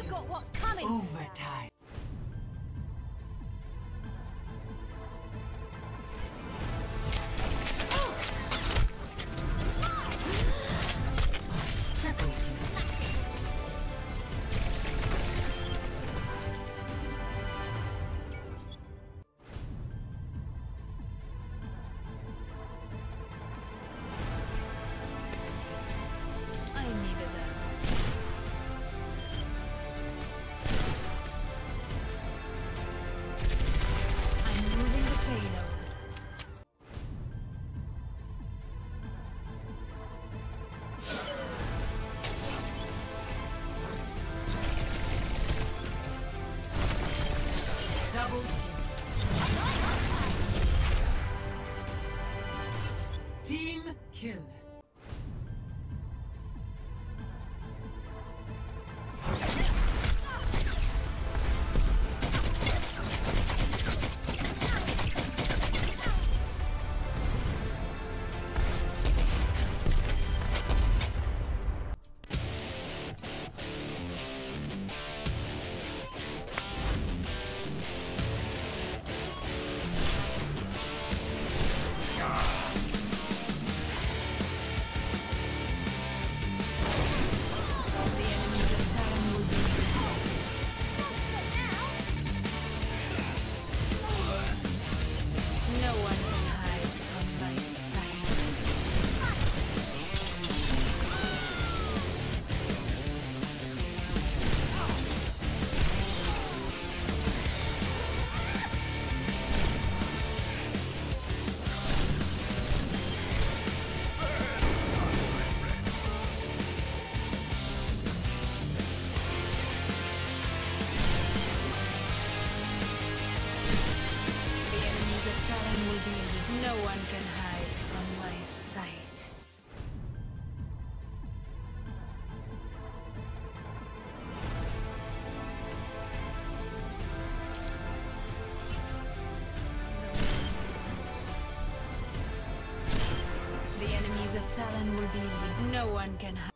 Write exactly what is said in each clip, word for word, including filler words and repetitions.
You've got what's coming. Overtime. Team kill. No one can hide from my sight. The enemies of Talon will be elite. No one can hide.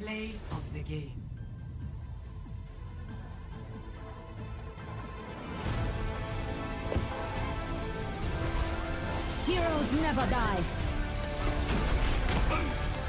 Play of the game. Heroes never die.